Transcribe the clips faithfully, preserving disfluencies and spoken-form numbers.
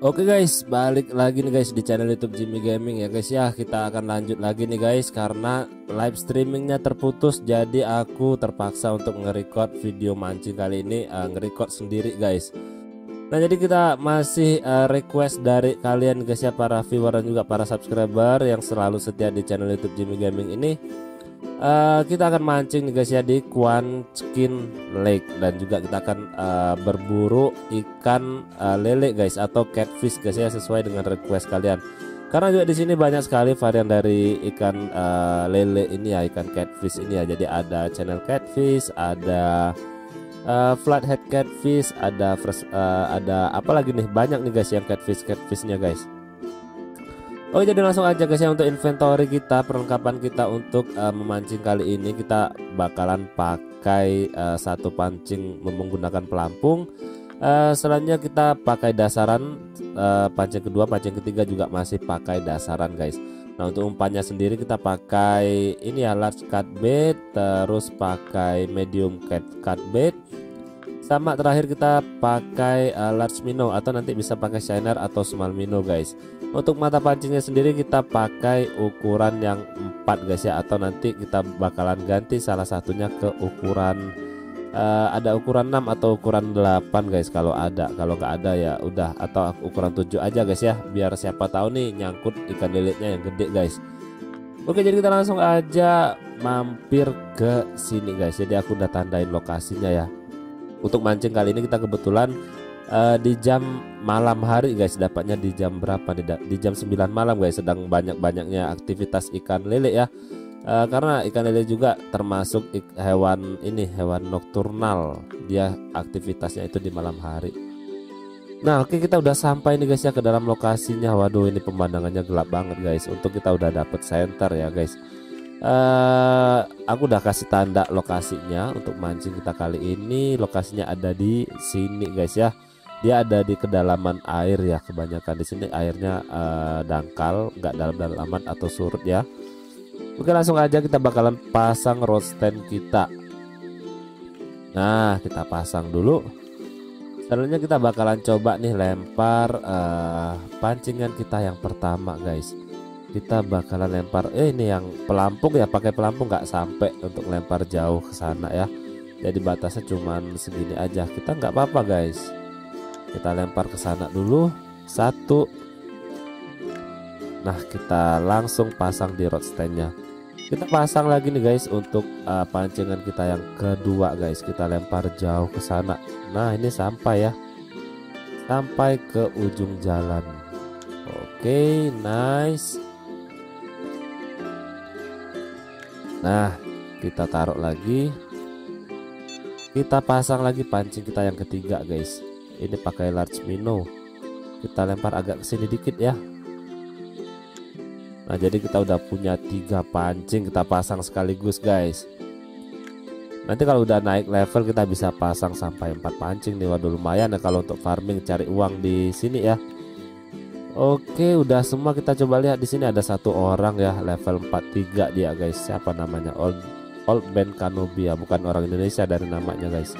Oke guys, balik lagi nih guys di channel YouTube Jimmy Gaming ya guys ya. Kita akan lanjut lagi nih guys karena live streamingnya terputus, jadi aku terpaksa untuk nge-record video mancing kali ini, uh, nge-record sendiri guys. Nah jadi kita masih uh, request dari kalian guys ya, para viewer dan juga para subscriber yang selalu setia di channel YouTube Jimmy Gaming ini. Uh, kita akan mancing nih guys ya di Quanchkin Lake, dan juga kita akan uh, berburu ikan uh, lele guys, atau catfish guys ya, sesuai dengan request kalian. Karena juga di sini banyak sekali varian dari ikan uh, lele ini ya, ikan catfish ini ya. Jadi ada channel catfish, ada uh, flathead catfish, ada fresh, uh, ada apalagi nih, banyak nih guys yang catfish catfishnya guys. Oke, jadi langsung aja guys ya, untuk inventory kita, perlengkapan kita untuk uh, memancing kali ini kita bakalan pakai uh, satu pancing menggunakan pelampung. Uh, selanjutnya kita pakai dasaran, uh, pancing kedua, pancing ketiga juga masih pakai dasaran guys. Nah untuk umpannya sendiri kita pakai ini ya, large cut bait, terus pakai medium cut, cut bait, sama terakhir kita pakai uh, large minnow, atau nanti bisa pakai shiner atau small minnow guys. Untuk mata pancingnya sendiri kita pakai ukuran yang empat guys ya, atau nanti kita bakalan ganti salah satunya ke ukuran uh, ada ukuran enam atau ukuran delapan guys kalau ada. Kalau nggak ada ya udah, atau ukuran tujuh aja guys ya, biar siapa tahu nih nyangkut ikan lele-nya yang gede guys. Oke, jadi kita langsung aja mampir ke sini guys. Jadi aku udah tandain lokasinya ya. Untuk mancing kali ini kita kebetulan uh, di jam malam hari guys, dapatnya di jam berapa nih? Di jam sembilan malam guys, sedang banyak-banyaknya aktivitas ikan lele ya. Uh, karena ikan lele juga termasuk hewan ini, hewan nokturnal, dia aktivitasnya itu di malam hari. Nah oke, kita udah sampai nih guys ya ke dalam lokasinya. Waduh, ini pemandangannya gelap banget guys. Untuk kita udah dapet center ya guys. Uh, aku udah kasih tanda lokasinya untuk mancing kita kali ini. Lokasinya ada di sini guys ya. Dia ada di kedalaman air ya, kebanyakan di sini airnya uh, dangkal, nggak dalam-dalam amat atau surut ya. Oke, langsung aja kita bakalan pasang rod stand kita. Nah kita pasang dulu. Selanjutnya kita bakalan coba nih lempar uh, pancingan kita yang pertama guys. Kita bakalan lempar eh ini yang pelampung ya, pakai pelampung nggak sampai untuk lempar jauh ke sana ya, jadi batasnya cuman segini aja, kita nggak apa-apa guys. Kita lempar ke sana dulu satu. Nah kita langsung pasang di rod standnya. Kita pasang lagi nih guys untuk uh, pancingan kita yang kedua guys. Kita lempar jauh ke sana. Nah ini sampai ya, sampai ke ujung jalan. Oke, nice. Nah kita taruh lagi, kita pasang lagi pancing kita yang ketiga guys. Ini pakai large minnow, kita lempar agak kesini dikit ya. Nah jadi kita udah punya tiga pancing, kita pasang sekaligus guys. Nanti kalau udah naik level kita bisa pasang sampai empat pancing nih. Waduh, lumayan ya kalau untuk farming cari uang di sini ya. Oke, udah semua. Kita coba lihat di sini ada satu orang ya, level empat puluh tiga dia guys. Siapa namanya? Old Old Ben Kanobi ya, bukan orang Indonesia dari namanya guys.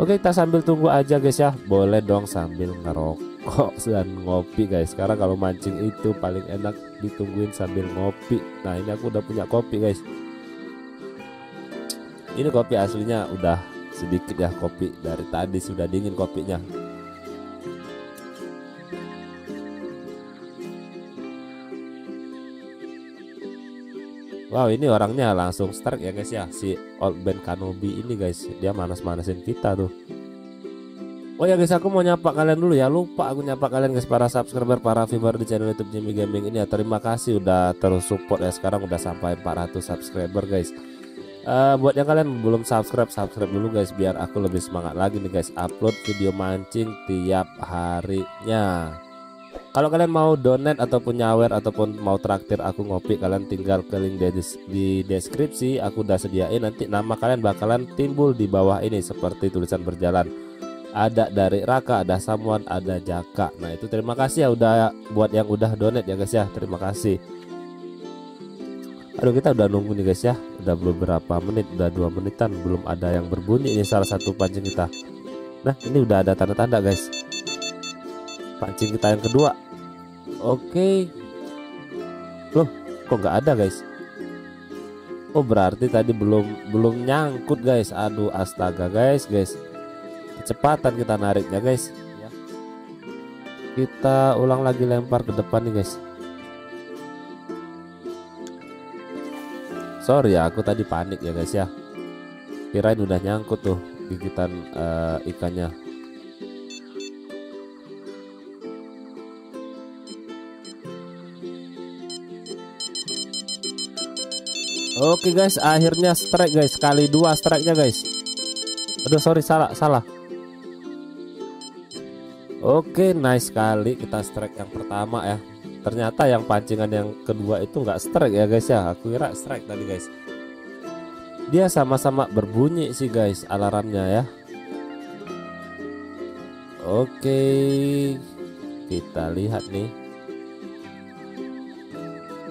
Oke, kita sambil tunggu aja guys ya. Boleh dong sambil ngerokok dan ngopi guys. Karena kalau mancing itu paling enak ditungguin sambil ngopi. Nah, ini aku udah punya kopi guys. Ini kopi aslinya udah sedikit ya, kopi dari tadi sudah dingin kopinya. Wow, ini orangnya langsung strike ya guys ya, si Old Ben Kanobi ini guys. Dia manas-manasin kita tuh. Oh ya guys, aku mau nyapa kalian dulu ya. Lupa aku nyapa kalian guys, para subscriber, para viewer di channel YouTube Jimmy Gaming ini ya. Terima kasih udah terus support ya. Sekarang udah sampai empat ratus subscriber guys. uh, Buat yang kalian belum subscribe, subscribe dulu guys, biar aku lebih semangat lagi nih guys, upload video mancing tiap harinya. Kalau kalian mau donate ataupun nyawer ataupun mau traktir aku ngopi, kalian tinggal ke link di deskripsi. Aku udah sediain, nanti nama kalian bakalan timbul di bawah ini seperti tulisan berjalan. Ada dari Raka, ada Samuan, ada Jaka. Nah itu terima kasih ya udah, buat yang udah donate ya guys ya, terima kasih. Aduh, kita udah nunggu nih guys ya, udah beberapa menit, udah dua menitan belum ada yang berbunyi ini salah satu pancing kita. Nah, ini udah ada tanda-tanda guys, pancing kita yang kedua. Oke, loh kok nggak ada guys? Oh berarti tadi belum belum nyangkut guys. Aduh astaga guys, guys kecepatan kita nariknya guys. Kita ulang lagi, lempar ke depan nih guys. Sorry ya, aku tadi panik ya guys ya, kirain udah nyangkut tuh gigitan uh, ikannya. Oke guys, akhirnya strike guys, kali dua strike-nya guys. Aduh sorry, salah salah. Oke, nice sekali kita strike yang pertama ya. Ternyata yang pancingan yang kedua itu nggak strike ya guys ya. Aku kira strike tadi guys. Dia sama-sama berbunyi sih guys alarmnya ya. Oke, kita lihat nih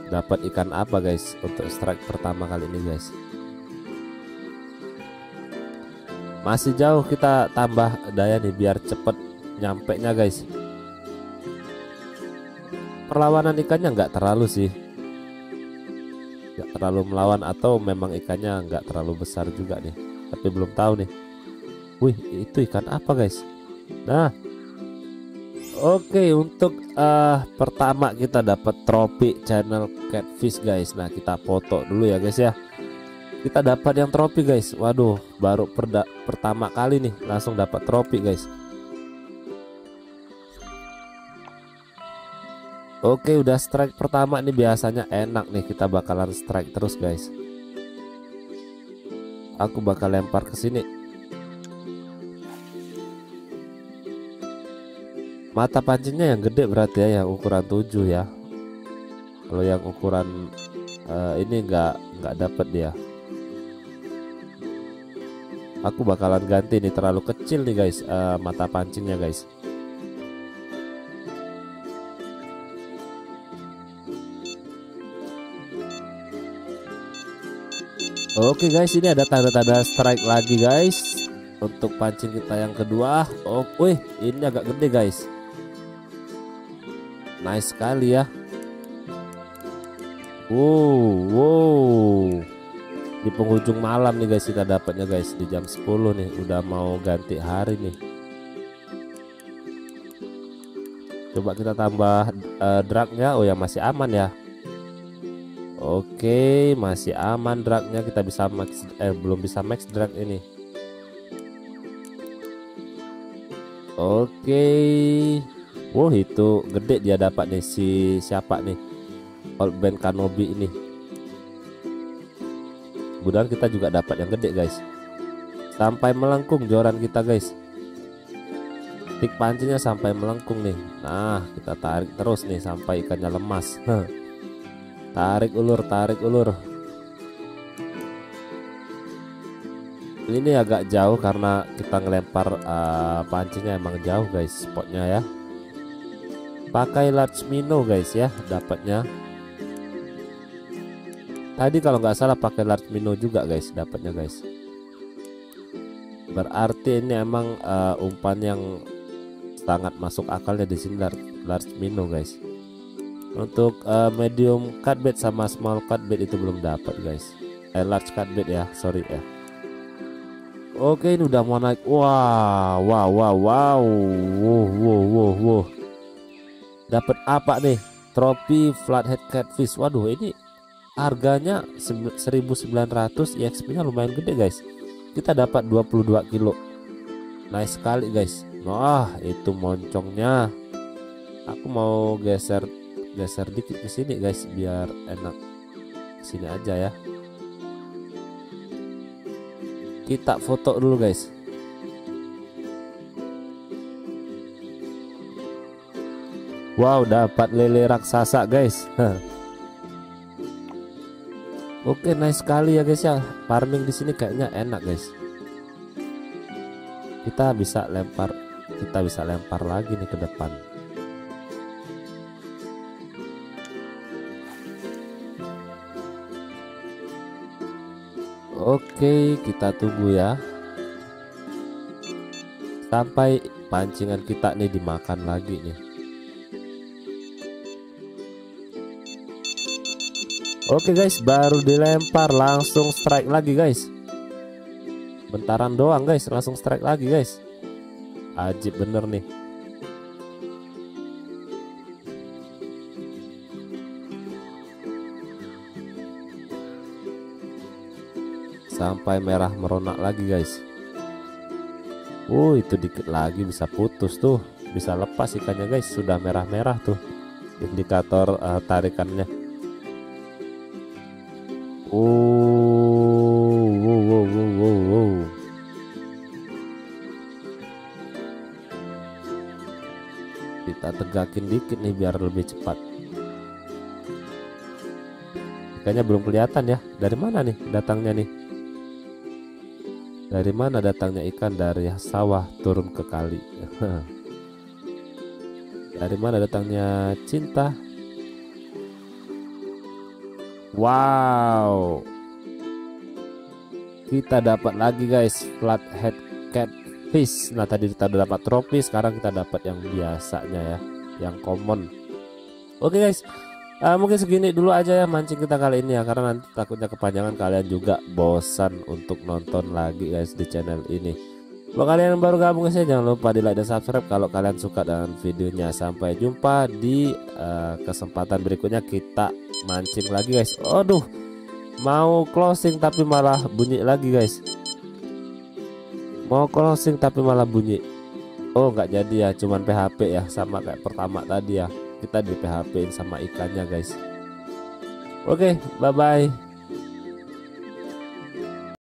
dapat ikan apa guys untuk strike pertama kali ini guys. Masih jauh, kita tambah daya nih biar cepet nyampe nya guys. Perlawanan ikannya nggak terlalu sih, nggak terlalu melawan, atau memang ikannya nggak terlalu besar juga nih, tapi belum tahu nih. Wih, itu ikan apa guys? Nah, oke, untuk uh, pertama kita dapat trofi channel catfish guys. Nah, kita foto dulu ya guys ya. Kita dapat yang trofi guys. Waduh, baru perda pertama kali nih langsung dapat trofi guys. Oke, udah strike pertama nih, biasanya enak nih, kita bakalan strike terus guys. Aku bakal lempar ke sini. Mata pancingnya yang gede berarti ya, yang ukuran tujuh ya. Kalau yang ukuran uh, ini enggak enggak dapet dia. Aku bakalan ganti nih, terlalu kecil nih guys uh, mata pancingnya guys. Oke guys, ini ada tanda-tanda strike lagi guys untuk pancing kita yang kedua. Oh, wih, ini agak gede guys. Nice sekali ya. Wow, wow. Di penghujung malam nih guys kita dapatnya guys, di jam sepuluh nih, udah mau ganti hari nih. Coba kita tambah uh, dragnya. Oh ya, masih aman ya. Oke, masih aman dragnya, kita bisa max, eh belum bisa max drag ini. Oke, wow itu gede dia dapat nih, si siapa nih, Old Ben Kanobi ini. Mudah-mudahan kita juga dapat yang gede guys. Sampai melengkung joran kita guys. Tik pancingnya sampai melengkung nih. Nah, kita tarik terus nih sampai ikannya lemas. Tarik ulur, tarik ulur. Ini agak jauh karena kita ngelempar uh, pancingnya emang jauh guys spotnya ya. Pakai large minnow guys ya dapatnya. Tadi kalau nggak salah pakai large minnow juga guys dapatnya guys. Berarti ini emang uh, umpan yang sangat masuk akalnya di sini, large minnow guys. Untuk uh, medium cutbait sama small cutbait itu belum dapat guys. Eh, large cutbait ya, sorry ya. Oke, ini udah mau naik. Wow, wow, wow, wow, wow, wow, wow, wow. Dapat apa nih? Trofi flathead catfish. Waduh, ini harganya seribu sembilan ratus, E X P-nya lumayan gede guys. Kita dapat dua puluh dua kilo. Nice sekali guys. Wah, itu moncongnya. Aku mau geser geser dikit ke sini guys biar enak, sini aja ya. Kita foto dulu guys. Wow, dapat lele raksasa guys. Oke, nice sekali ya guys ya. Farming di sini kayaknya enak guys. Kita bisa lempar, kita bisa lempar lagi nih ke depan. Oke, kita tunggu ya sampai pancingan kita nih dimakan lagi nih. Oke guys, baru dilempar langsung strike lagi guys. Bentaran doang guys, langsung strike lagi guys. Ajib bener nih. Sampai merah meronak lagi guys. Oh, itu dikit lagi bisa putus tuh, bisa lepas ikannya guys. Sudah merah-merah tuh indikator uh, tarikannya. Oh, wow, wow, wow, wow, wow. Kita tegakin dikit nih biar lebih cepat. Ikannya belum kelihatan ya. Dari mana nih datangnya nih? Dari mana datangnya ikan? Dari sawah turun ke kali. Dari mana datangnya cinta? Wow, kita dapat lagi guys, flathead catfish. Nah tadi kita udah dapat trofi, sekarang kita dapat yang biasanya ya, yang common. Oke guys, Uh, mungkin segini dulu aja ya mancing kita kali ini ya, karena nanti takutnya kepanjangan, kalian juga bosan untuk nonton lagi guys di channel ini. Buat kalian yang baru gabung saya, jangan lupa di like dan subscribe kalau kalian suka dengan videonya. Sampai jumpa di uh, kesempatan berikutnya, kita mancing lagi guys. Aduh, mau closing tapi malah bunyi lagi guys. Mau closing tapi malah bunyi. Oh nggak jadi ya, cuman P H P ya, sama kayak pertama tadi ya. Kita di P H P-in sama ikannya guys. Oke, bye bye.